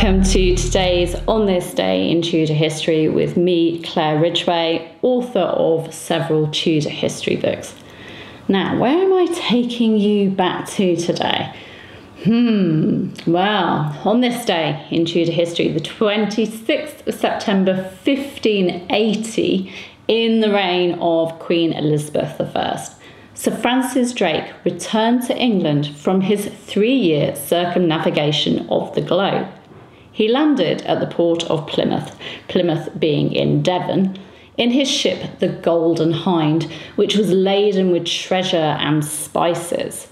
welcome to today's On This Day in Tudor History with me, Claire Ridgway, author of several Tudor history books. Now, where am I taking you back to today? Well, on this day in Tudor history, the 26th of September 1580, in the reign of Queen Elizabeth I, Sir Francis Drake returned to England from his three-year circumnavigation of the globe. He landed at the port of Plymouth, Plymouth being in Devon, in his ship the Golden Hind, which was laden with treasure and spices.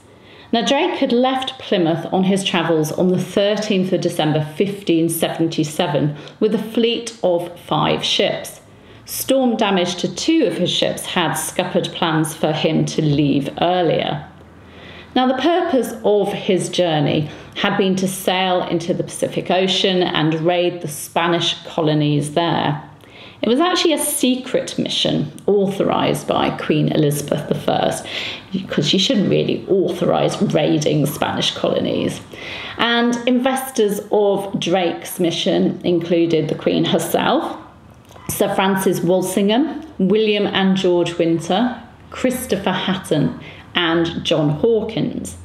Now, Drake had left Plymouth on his travels on the 13th of December 1577 with a fleet of 5 ships. Storm damage to 2 of his ships had scuppered plans for him to leave earlier. Now, the purpose of his journey had been to sail into the Pacific Ocean and raid the Spanish colonies there. It was actually a secret mission authorised by Queen Elizabeth I, because she shouldn't really authorise raiding Spanish colonies. And investors of Drake's mission included the Queen herself, Sir Francis Walsingham, William and George Winter, Christopher Hatton, and John Hawkins.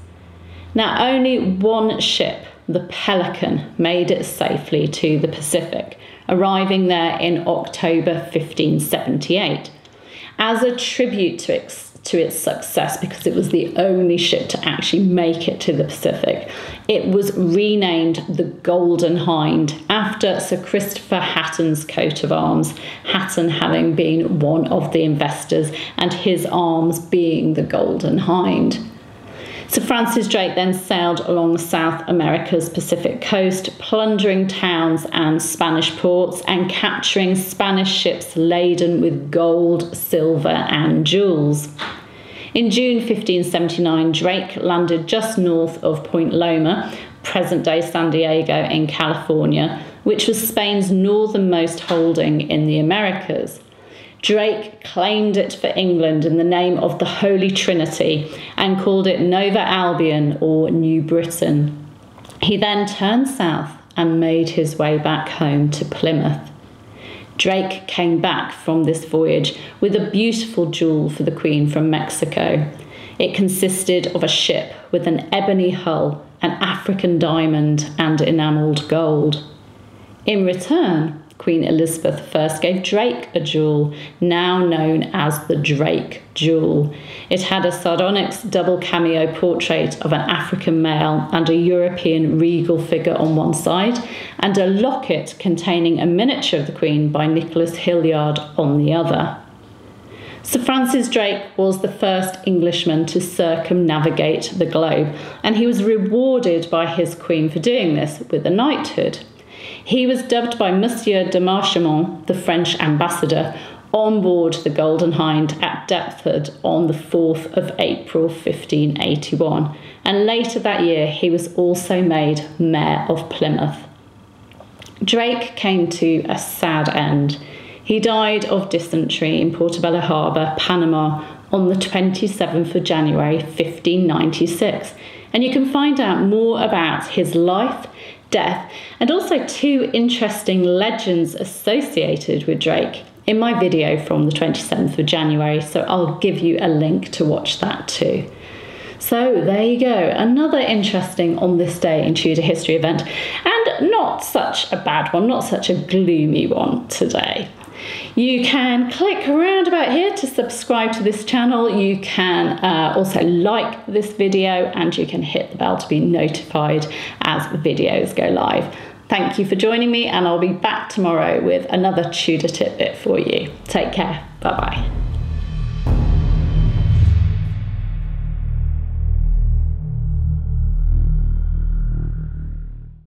Now, only one ship, the Pelican, made it safely to the Pacific, arriving there in October 1578, as a tribute to its success, because it was the only ship to actually make it to the Pacific. It was renamed the Golden Hind after Sir Christopher Hatton's coat of arms, Hatton having been one of the investors and his arms being the Golden Hind. Sir Francis Drake then sailed along South America's Pacific coast, plundering towns and Spanish ports and capturing Spanish ships laden with gold, silver and jewels. In June 1579, Drake landed just north of Point Loma, present-day San Diego in California, which was Spain's northernmost holding in the Americas. Drake claimed it for England in the name of the Holy Trinity and called it Nova Albion, or New Britain. He then turned south and made his way back home to Plymouth. Drake came back from this voyage with a beautiful jewel for the Queen from Mexico. It consisted of a ship with an ebony hull, an African diamond and enamelled gold. In return, Queen Elizabeth I gave Drake a jewel, now known as the Drake Jewel. It had a sardonyx double cameo portrait of an African male and a European regal figure on one side, and a locket containing a miniature of the Queen by Nicholas Hilliard on the other. Sir Francis Drake was the first Englishman to circumnavigate the globe, and he was rewarded by his Queen for doing this with a knighthood. He was dubbed by Monsieur de Marchemont, the French ambassador, on board the Golden Hind at Deptford on the 4th of April 1581, and later that year he was also made Mayor of Plymouth. Drake came to a sad end. He died of dysentery in Portobello Harbor, Panama, on the 27th of January 1596, and you can find out more about his life, death, and also 2 interesting legends associated with Drake in my video from the 27th of January, so I'll give you a link to watch that too. So there you go, another interesting On This Day in Tudor History event, and not such a bad one, not such a gloomy one today. You can click around about here to subscribe to this channel. You can also like this video, and you can hit the bell to be notified as videos go live. Thank you for joining me, and I'll be back tomorrow with another Tudor tidbit for you. Take care. Bye-bye.